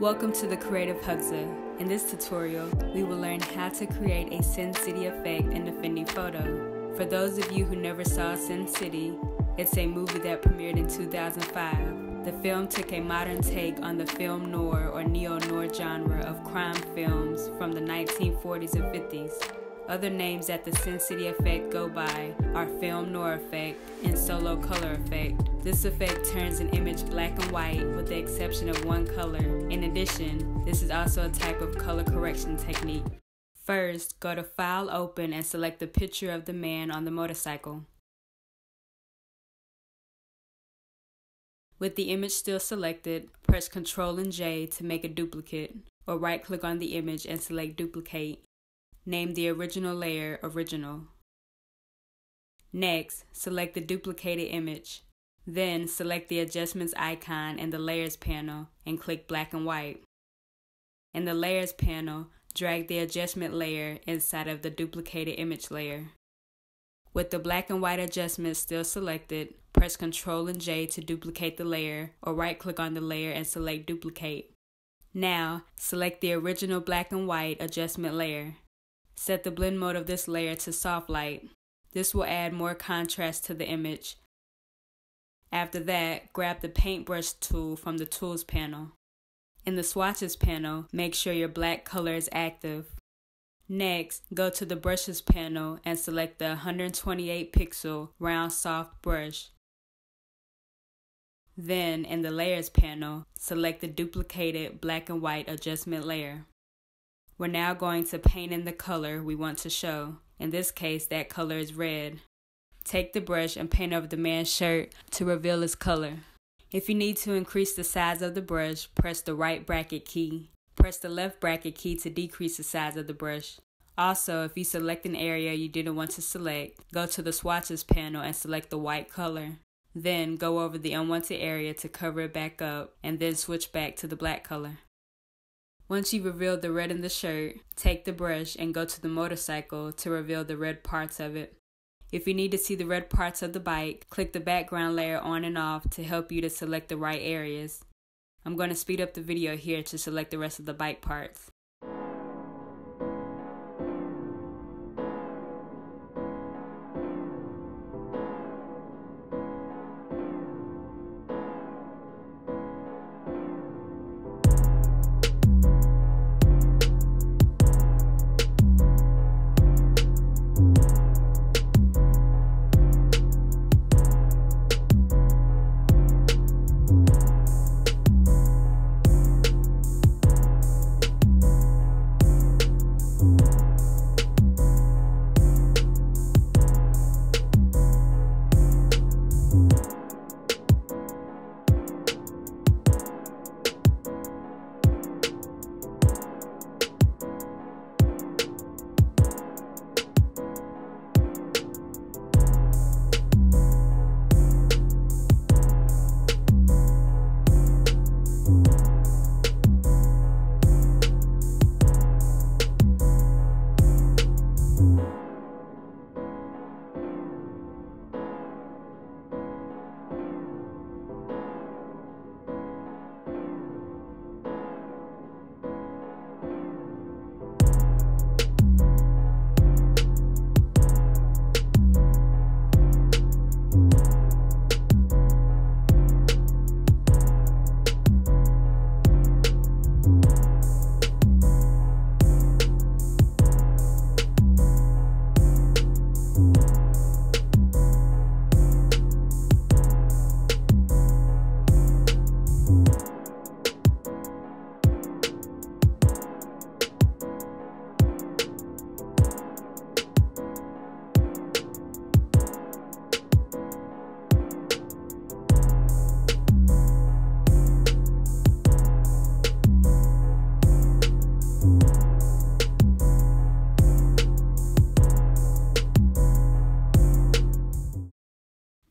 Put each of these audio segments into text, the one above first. Welcome to The Creative Hagja. In this tutorial, we will learn how to create a Sin City effect in Affinity Photo. For those of you who never saw Sin City, it's a movie that premiered in 2005. The film took a modern take on the film noir or neo-noir genre of crime films from the 1940s and 50s. Other names that the Sin City effect go by are film noir effect and solo color effect. This effect turns an image black and white with the exception of one color. In addition, this is also a type of color correction technique. First, go to File, Open, and select the picture of the man on the motorcycle. With the image still selected, press Ctrl and J to make a duplicate, or right-click on the image and select Duplicate. Name the original layer Original. Next, select the duplicated image. Then, select the Adjustments icon in the Layers panel and click Black and White. In the Layers panel, drag the adjustment layer inside of the duplicated image layer. With the black and white adjustment still selected, press Ctrl and J to duplicate the layer, or right-click on the layer and select Duplicate. Now, select the original black and white adjustment layer. Set the blend mode of this layer to soft light. This will add more contrast to the image. After that, grab the paintbrush tool from the Tools panel. In the Swatches panel, make sure your black color is active. Next, go to the Brushes panel and select the 128 pixel round soft brush. Then, in the Layers panel, select the duplicated black and white adjustment layer. We're now going to paint in the color we want to show. In this case, that color is red. Take the brush and paint over the man's shirt to reveal his color. If you need to increase the size of the brush, press the right bracket key. Press the left bracket key to decrease the size of the brush. Also, if you select an area you didn't want to select, go to the Swatches panel and select the white color. Then go over the unwanted area to cover it back up, and then switch back to the black color. Once you've revealed the red in the shirt, take the brush and go to the motorcycle to reveal the red parts of it. If you need to see the red parts of the bike, click the background layer on and off to help you to select the right areas. I'm going to speed up the video here to select the rest of the bike parts.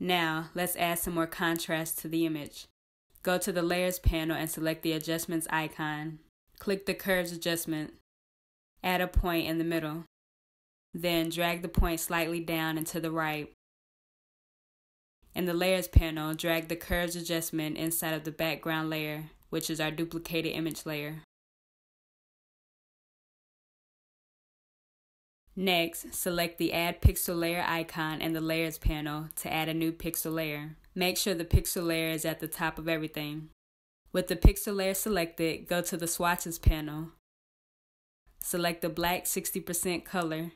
Now, let's add some more contrast to the image. Go to the Layers panel and select the Adjustments icon. Click the Curves adjustment. Add a point in the middle. Then drag the point slightly down and to the right. In the Layers panel, drag the Curves adjustment inside of the background layer. which is our duplicated image layer. Next, select the Add Pixel Layer icon in the Layers panel to add a new pixel layer. Make sure the pixel layer is at the top of everything. With the pixel layer selected, go to the Swatches panel. Select the black 60% color.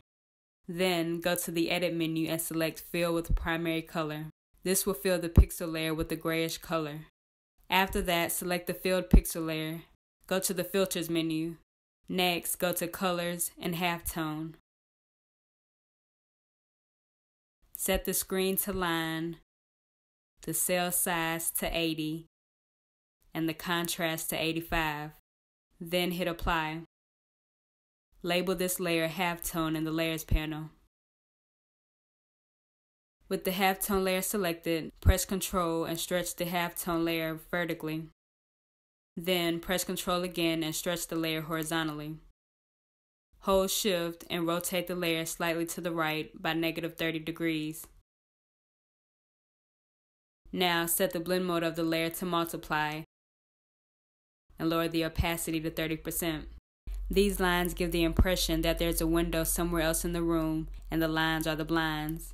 Then, go to the Edit menu and select Fill with Primary Color. This will fill the pixel layer with a grayish color. After that, select the filled pixel layer. Go to the Filters menu. Next, go to Colors and Halftone. Set the screen to line, the cell size to 80, and the contrast to 85. Then hit Apply. Label this layer Halftone in the Layers panel. With the Halftone layer selected, press Ctrl and stretch the Halftone layer vertically. Then press Ctrl again and stretch the layer horizontally. Hold Shift and rotate the layer slightly to the right by -30 degrees. Now set the blend mode of the layer to multiply and lower the opacity to 30%. These lines give the impression that there's a window somewhere else in the room and the lines are the blinds.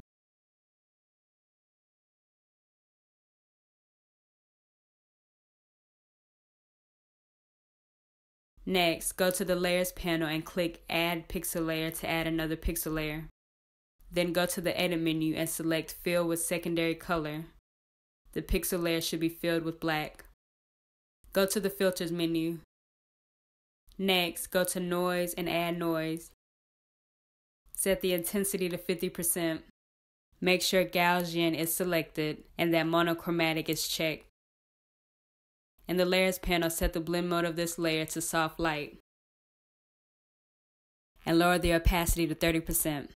Next, go to the Layers panel and click Add Pixel Layer to add another pixel layer. Then go to the Edit menu and select Fill with Secondary Color. The pixel layer should be filled with black. Go to the Filters menu. Next, go to Noise and add noise. Set the intensity to 50%. Make sure Gaussian is selected and that monochromatic is checked. In the Layers panel, set the blend mode of this layer to soft light and lower the opacity to 30%.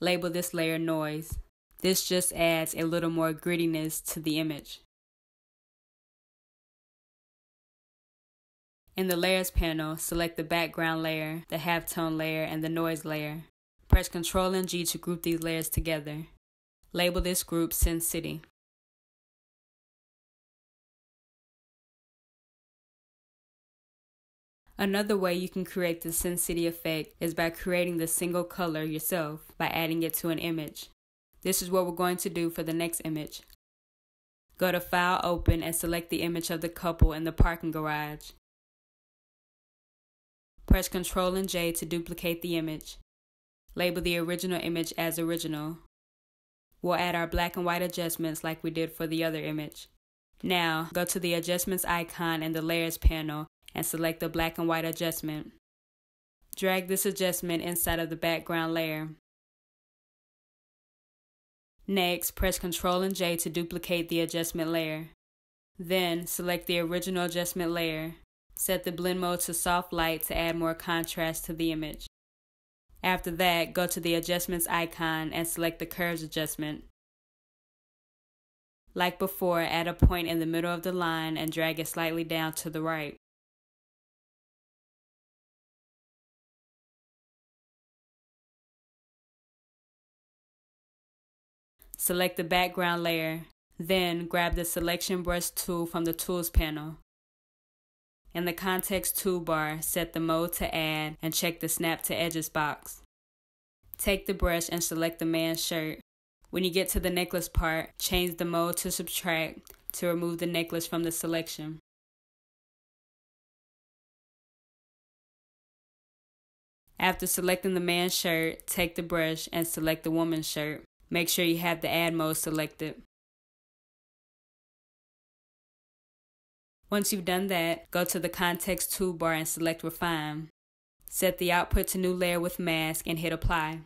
Label this layer noise. This just adds a little more grittiness to the image. In the Layers panel, select the background layer, the halftone layer, and the noise layer. Press Ctrl and G to group these layers together. Label this group Sin City. Another way you can create the Sin City effect is by creating the single color yourself by adding it to an image. This is what we're going to do for the next image. Go to File, Open, and select the image of the couple in the parking garage. Press Ctrl and J to duplicate the image. Label the original image as original. We'll add our black and white adjustments like we did for the other image. Now, go to the Adjustments icon in the Layers panel and select the black and white adjustment. Drag this adjustment inside of the background layer. Next, press Ctrl and J to duplicate the adjustment layer. Then, select the original adjustment layer. Set the blend mode to soft light to add more contrast to the image. After that, go to the Adjustments icon and select the Curves adjustment. Like before, add a point in the middle of the line and drag it slightly down to the right. Select the background layer, then grab the Selection Brush tool from the Tools panel. In the Context toolbar, set the Mode to Add and check the Snap to Edges box. Take the brush and select the man's shirt. When you get to the necklace part, change the Mode to Subtract to remove the necklace from the selection. After selecting the man's shirt, take the brush and select the woman's shirt. Make sure you have the Add mode selected. Once you've done that, go to the Context toolbar and select Refine. Set the output to New Layer with Mask and hit Apply.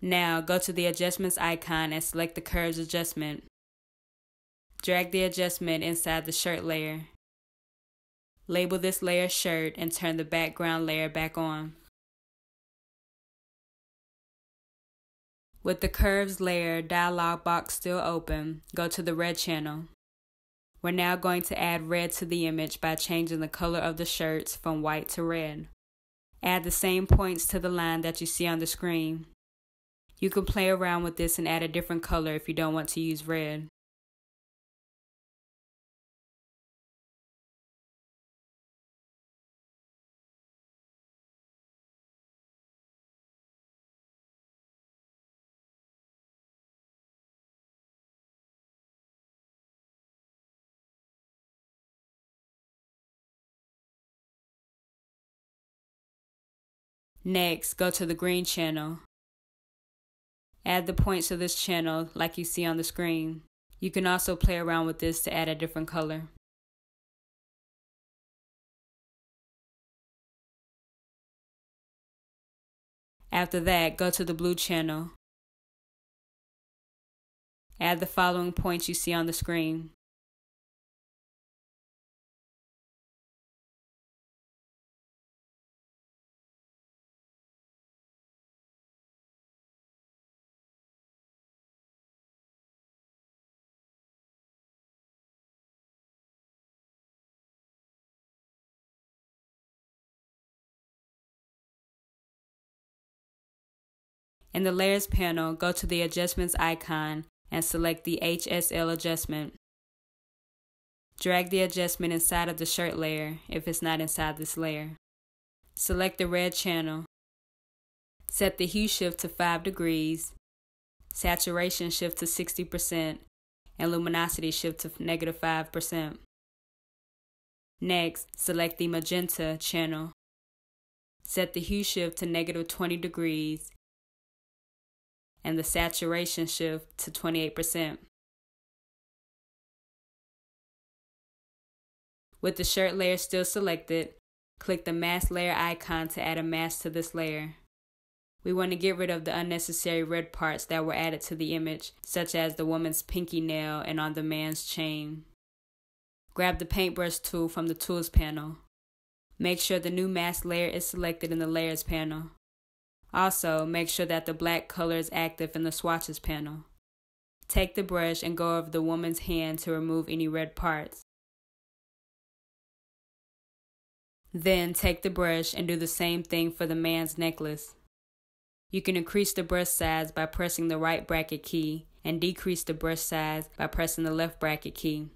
Now, go to the Adjustments icon and select the Curves adjustment. Drag the adjustment inside the Shirt layer. Label this layer Shirt and turn the background layer back on. With the Curves layer dialog box still open, go to the Red channel. We're now going to add red to the image by changing the color of the shirts from white to red. Add the same points to the line that you see on the screen. You can play around with this and add a different color if you don't want to use red. Next, go to the green channel. Add the points to this channel like you see on the screen. You can also play around with this to add a different color. After that, go to the blue channel. Add the following points you see on the screen. In the Layers panel, go to the Adjustments icon and select the HSL adjustment. Drag the adjustment inside of the shirt layer if it's not inside this layer. Select the red channel. Set the hue shift to 5 degrees, saturation shift to 60%, and luminosity shift to -5%. Next, select the magenta channel. Set the hue shift to -20 degrees. And the saturation shift to 28%. With the shirt layer still selected, click the mask layer icon to add a mask to this layer. We want to get rid of the unnecessary red parts that were added to the image, such as the woman's pinky nail and on the man's chain. Grab the paintbrush tool from the Tools panel. Make sure the new mask layer is selected in the Layers panel. Also, make sure that the black color is active in the Swatches panel. Take the brush and go over the woman's hand to remove any red parts. Then take the brush and do the same thing for the man's necklace. You can increase the brush size by pressing the right bracket key and decrease the brush size by pressing the left bracket key.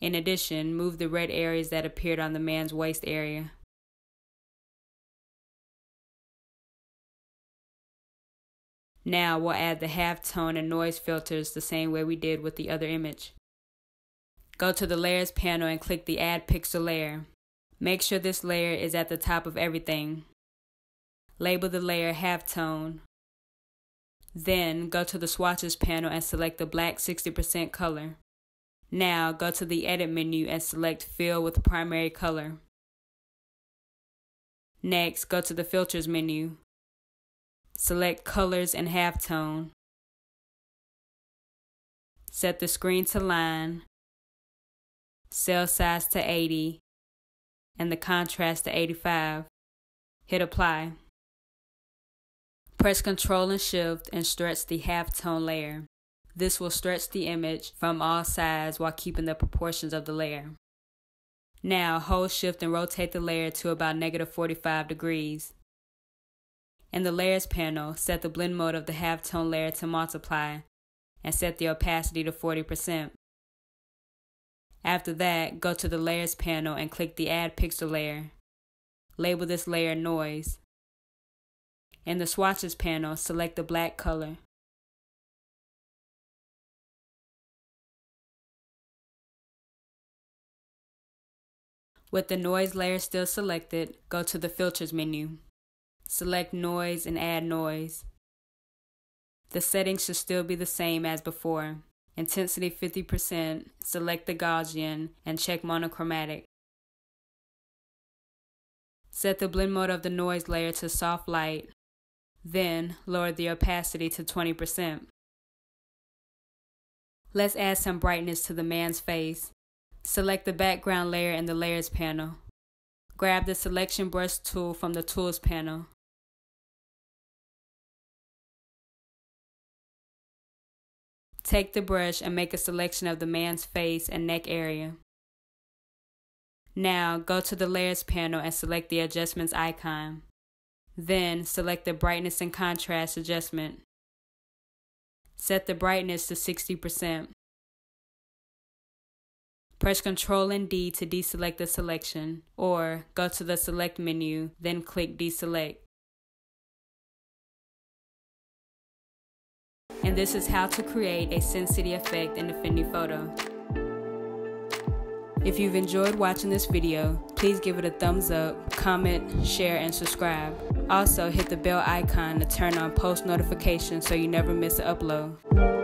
In addition, move the red areas that appeared on the man's waist area. Now we'll add the halftone and noise filters the same way we did with the other image. Go to the Layers panel and click the Add Pixel Layer. Make sure this layer is at the top of everything. Label the layer Halftone. Then go to the Swatches panel and select the black 60% color. Now, go to the Edit menu and select Fill with Primary Color. Next, go to the Filters menu. Select Colors and Halftone. Set the screen to Line, cell size to 80, and the contrast to 85. Hit Apply. Press Ctrl and Shift and stretch the halftone layer. This will stretch the image from all sides while keeping the proportions of the layer. Now hold Shift and rotate the layer to about -45 degrees. In the Layers panel, set the blend mode of the halftone layer to Multiply and set the opacity to 40%. After that, go to the Layers panel and click the Add Pixel Layer. Label this layer Noise. In the Swatches panel, select the black color. With the noise layer still selected, go to the Filters menu. Select Noise and add Noise. The settings should still be the same as before. Intensity 50%, select the Gaussian, and check Monochromatic. Set the blend mode of the noise layer to Soft Light, then lower the opacity to 20%. Let's add some brightness to the man's face. Select the background layer in the Layers panel. Grab the Selection Brush tool from the Tools panel. Take the brush and make a selection of the man's face and neck area. Now go to the Layers panel and select the Adjustments icon. Then select the Brightness and Contrast adjustment. Set the brightness to 60%. Press Ctrl and D to deselect the selection, or go to the Select menu, then click Deselect. And this is how to create a Sin City effect in Affinity Photo. If you've enjoyed watching this video, please give it a thumbs up, comment, share, and subscribe. Also, hit the bell icon to turn on post notifications so you never miss an upload.